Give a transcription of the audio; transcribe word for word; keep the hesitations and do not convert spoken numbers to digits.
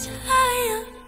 child.